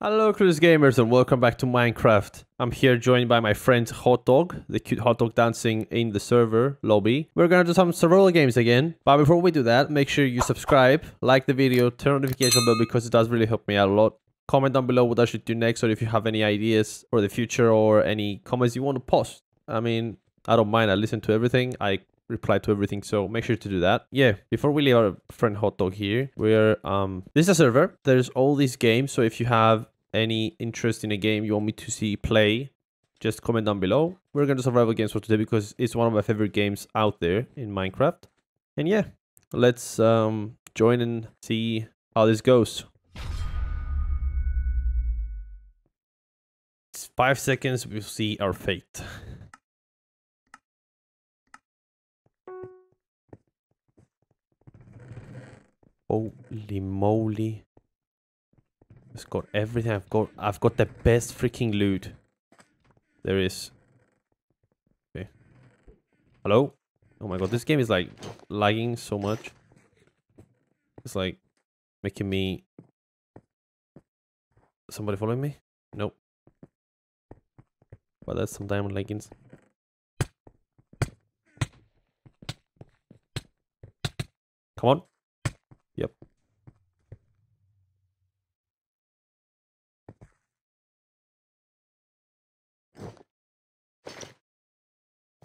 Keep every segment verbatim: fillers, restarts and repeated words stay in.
Hello Clueless Gamers and welcome back to Minecraft. I'm here joined by my friend Hot Dog, the cute hot dog dancing in the server lobby. We're gonna do some survival games again, but before we do that, make sure you subscribe, like the video, turn on the notification bell because it does really help me out a lot. Comment down below what I should do next, or if you have any ideas for the future or any comments you want to post. I mean, I don't mind, I listen to everything, I reply to everything, so make sure to do that. Yeah, before we leave our friend Hot Dog here, we're um this is a server, there's all these games, so if you have any interest in a game you want me to see play, just comment down below. We're gonna do survival games for today because it's one of my favorite games out there in Minecraft, and yeah, let's um join and see how this goes. It's five seconds, we'll see our fate. Holy moly. I've got everything. I've got I've got the best freaking loot there is. Okay. Hello? Oh my god, this game is like lagging so much. It's like making me... Somebody following me? Nope. But that's some diamond leggings. Come on. Yep.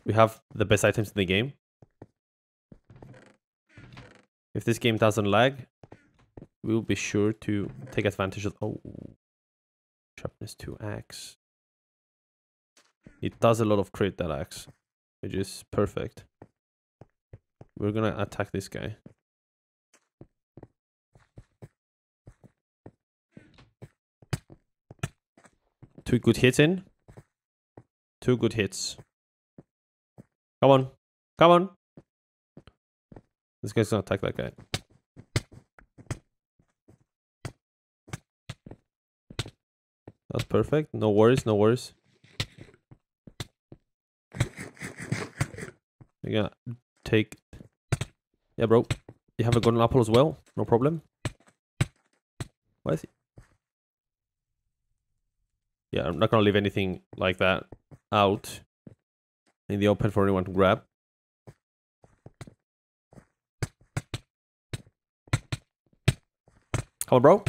We have the best items in the game. If this game doesn't lag, we'll be sure to take advantage of... Oh. Sharpness two axe. It does a lot of crit, that axe. Which is perfect. We're gonna attack this guy. Two good hits in. Two good hits. Come on. Come on. This guy's gonna attack that guy. That's perfect. No worries, no worries. You're gonna take... Yeah, bro. You have a golden apple as well. No problem. Why is he... Yeah, I'm not gonna leave anything like that out in the open for anyone to grab. Come on, bro.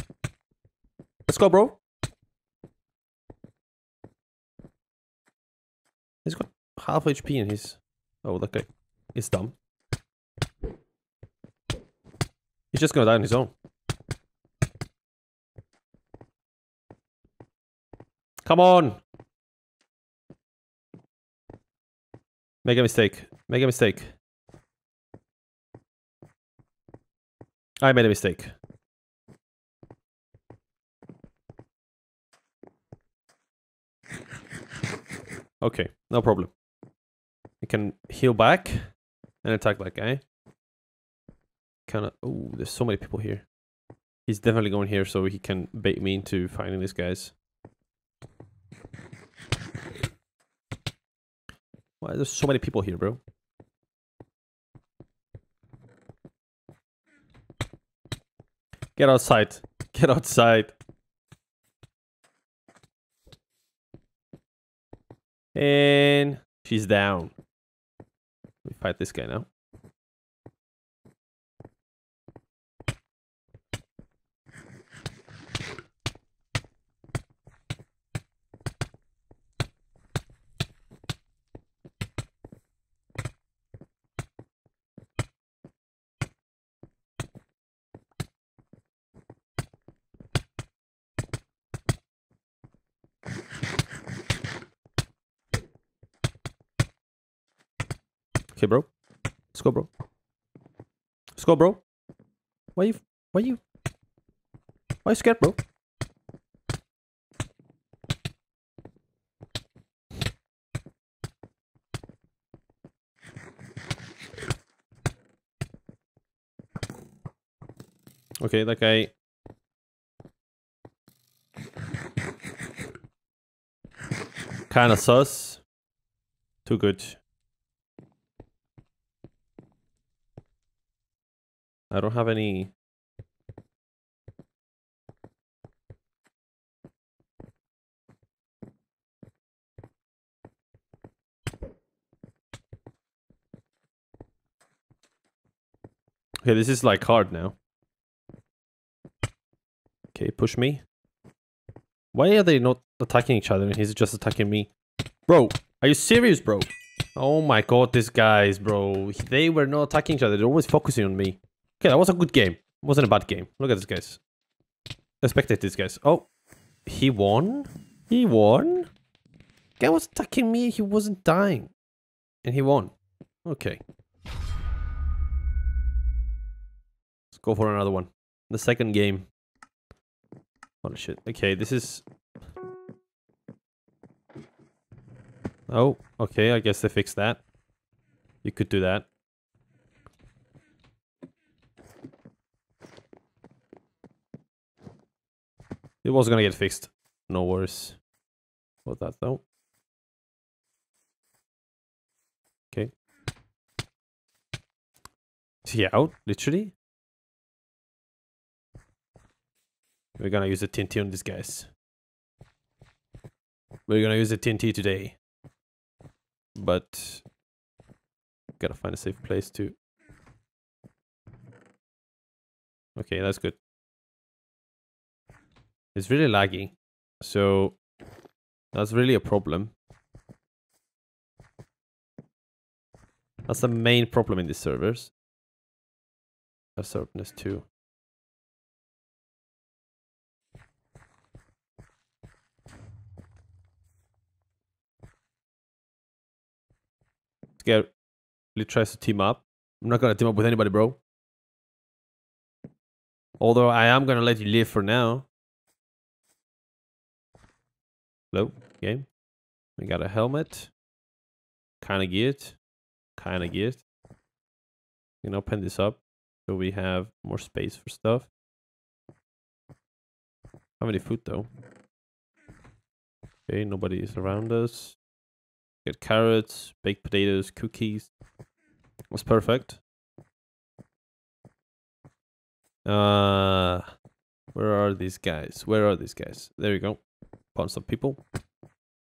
Let's go, bro. He's got half H P and he's... Oh, that guy is dumb. He's just gonna die on his own. Come on! Make a mistake. Make a mistake. I made a mistake. Okay, no problem. You can heal back and attack that guy. Kinda... Oh, there's so many people here. He's definitely going here so he can bait me into finding these guys. Why there's so many people here, bro? Get outside. Get outside. And she's down. We fight this guy now. Okay, bro. Let's go, bro. Let's go, bro. Why you? Why you? Why you scared, bro? Okay, that guy. Kind of sus. Too good. I don't have any... Okay, this is like hard now. Okay, push me. Why are they not attacking each other and he's just attacking me? Bro, are you serious, bro? Oh my god, these guys, bro. They were not attacking each other. They're always focusing on me. Okay, that was a good game. It wasn't a bad game. Look at these guys. I spectate these guys. Oh, he won? He won? Guy was attacking me. He wasn't dying. And he won. Okay. Go for another one. The second game. Oh shit. Okay, this is... Oh, okay, I guess they fixed that. You could do that. It was gonna get fixed. No worries about that though. Okay. Is he out? Literally? We're gonna use a T N T on these guys. We're gonna use a T N T today. But... Gotta find a safe place too. Okay, that's good. It's really laggy. So... That's really a problem. That's the main problem in these servers. Assertiveness too. Get tries to team up. I'm not gonna team up with anybody, bro. Although I am gonna let you live for now. Hello, game. We got a helmet. Kinda geared. Kinda geared. You can open this up so we have more space for stuff. How many food though? Okay, nobody is around us. Get carrots, baked potatoes, cookies. That's perfect. Uh, where are these guys? Where are these guys? There you go. Punch some people.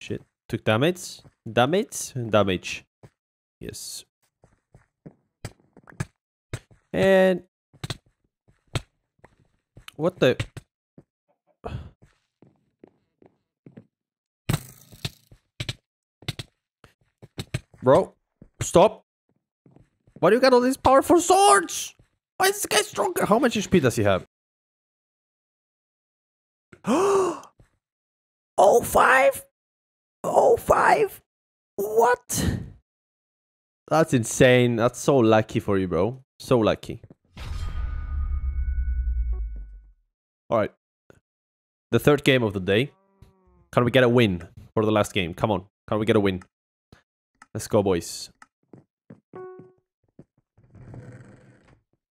Shit. Took damage. Damage. Damage. Yes. And... What the... Bro, stop. Why do you got all these powerful swords? Why is this guy stronger? How much H P does he have? Oh, five? Oh, five? What? That's insane. That's so lucky for you, bro. So lucky. Alright. The third game of the day. Can we get a win for the last game? Come on. Can we get a win? Let's go, boys.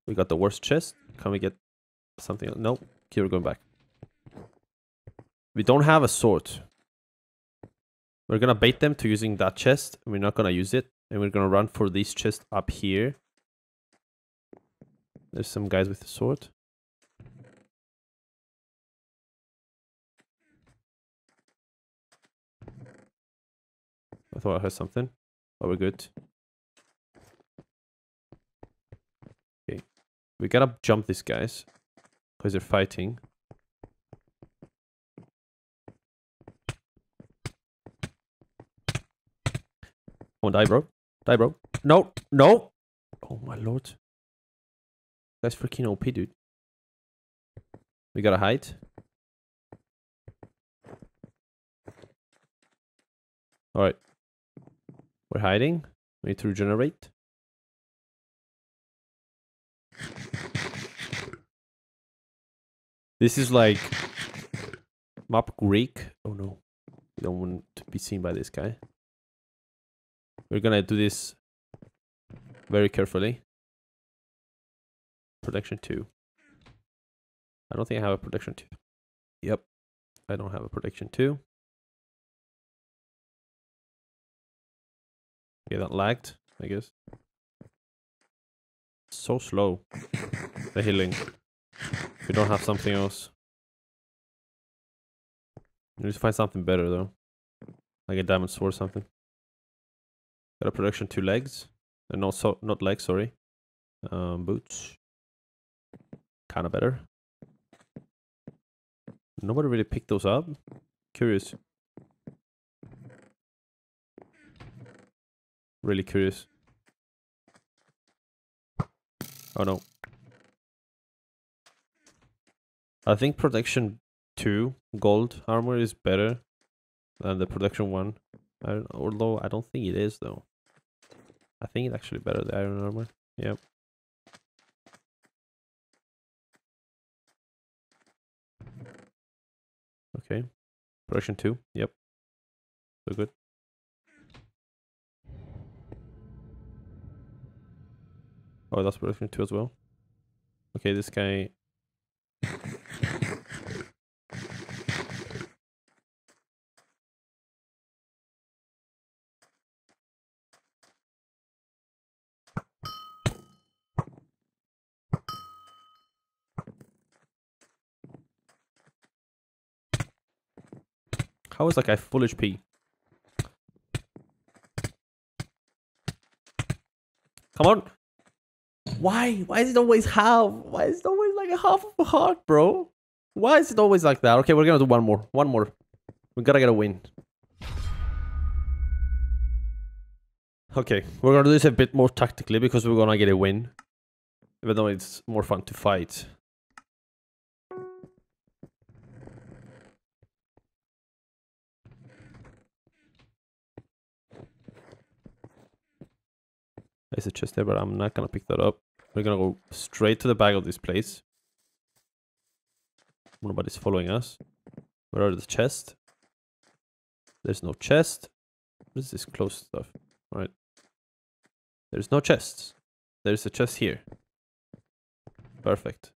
We got the worst chest. Can we get something else? No. Okay, we're going back. We don't have a sword. We're going to bait them to using that chest. We're not going to use it. And we're going to run for this chest up here. There's some guys with a sword. I thought I heard something. Oh, we're good. Okay. We gotta jump these guys. Because they're fighting. Come on, die, bro. Die, bro. No! No! Oh, my lord. That's freaking O P, dude. We gotta hide. Alright. We're hiding. We need to regenerate. This is like map Greek. Oh no. We don't want to be seen by this guy. We're gonna do this very carefully. Protection two. I don't think I have a protection two. Yep. I don't have a protection two. Yeah, that lagged, I guess. So slow. the healing. We don't have something else. We need to find something better though. Like a diamond sword or something. Got a production two legs. Uh, no, so not legs, sorry. Um, boots. Kind of better. Nobody really picked those up. Curious. Really curious. Oh no. I think protection two gold armor is better than the protection one. I don't, although I don't think it is though. I think it's actually better the iron armor. Yep. Okay. Protection two. Yep. So good. Oh, that's production two as well. Okay, this guy. How is that guy full H P? Come on. Why? Why is it always half? Why is it always like a half of a heart, bro? Why is it always like that? Okay, we're gonna do one more. One more. We gotta get a win. Okay, we're gonna do this a bit more tactically because we're gonna get a win. Even though it's more fun to fight. There's a chest there, but I'm not gonna pick that up. We're gonna go straight to the back of this place. Nobody's following us. Where are the chests? There's no chest. What is this closed stuff? Alright. There's no chests. There's a chest here. Perfect.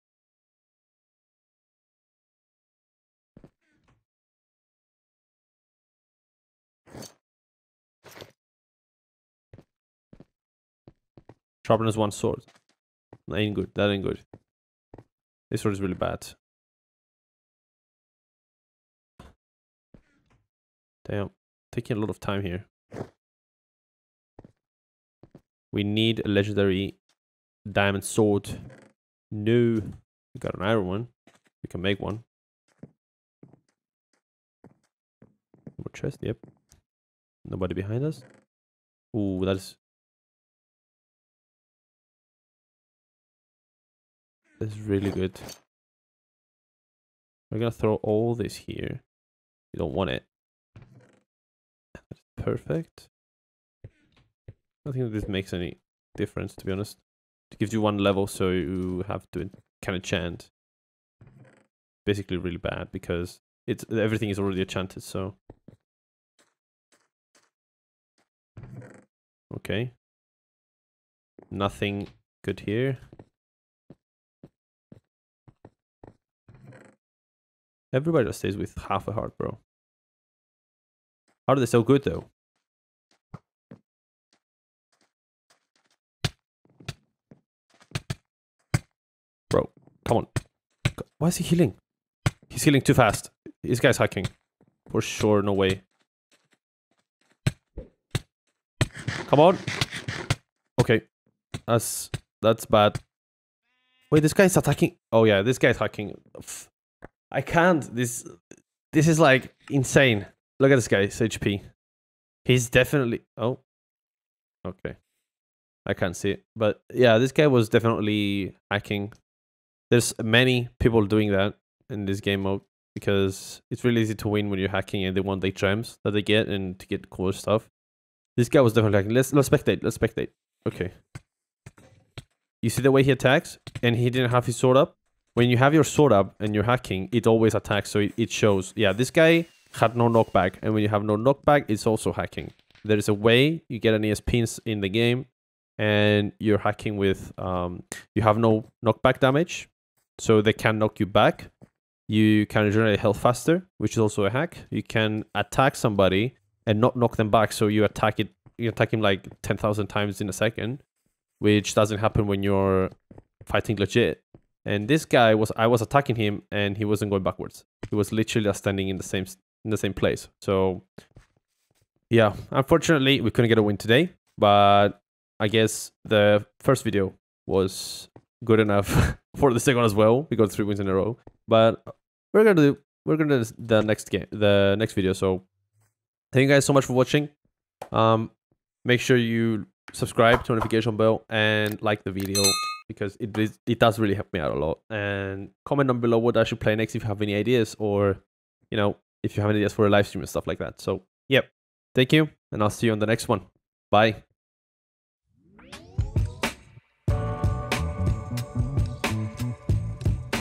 Sharpness one sword. That ain't good. That ain't good. This sword is really bad. Damn. Taking a lot of time here. We need a legendary diamond sword. No. We got an iron one. We can make one. More chest. Yep. Nobody behind us. Ooh, that is... That's really good. We're gonna throw all this here. You don't want it. That's perfect. I think this makes any difference, to be honest. It gives you one level, so you have to kind of chant. Basically, really bad because it's everything is already enchanted. So okay, nothing good here. Everybody just stays with half a heart, bro. How are they so good, though? Bro, come on. Why is he healing? He's healing too fast. This guy's hacking. For sure, no way. Come on. Okay. That's, that's bad. Wait, this guy's attacking. Oh, yeah, this guy's hacking. I can't. This this is like insane. Look at this guy, his H P. He's definitely... Oh. Okay. I can't see it. But yeah, this guy was definitely hacking. There's many people doing that in this game mode because it's really easy to win when you're hacking and they want the gems that they get and to get cool stuff. This guy was definitely hacking. Let's, let's spectate. Let's spectate. Okay. You see the way he attacks? And he didn't have his sword up? When you have your sword up and you're hacking, it always attacks, so it, it shows. Yeah, this guy had no knockback, and when you have no knockback, it's also hacking. There is a way you get an E S P in the game, and you're hacking with... Um, you have no knockback damage, so they can knock you back. You can generate health faster, which is also a hack. You can attack somebody and not knock them back, so you attack it. You attack him like ten thousand times in a second, which doesn't happen when you're fighting legit. And this guy was, I was attacking him and he wasn't going backwards. He was literally just standing in the same in the same place. So yeah, unfortunately we couldn't get a win today, but I guess the first video was good enough for the second as well. We got three wins in a row, but we're going to do, we're going to do the next game, the next video. So thank you guys so much for watching. Um, make sure you subscribe to the notification bell and like the video, because it is, it does really help me out a lot. And comment down below what I should play next if you have any ideas, or, you know, if you have any ideas for a live stream and stuff like that. So, yep. Thank you, and I'll see you on the next one. Bye.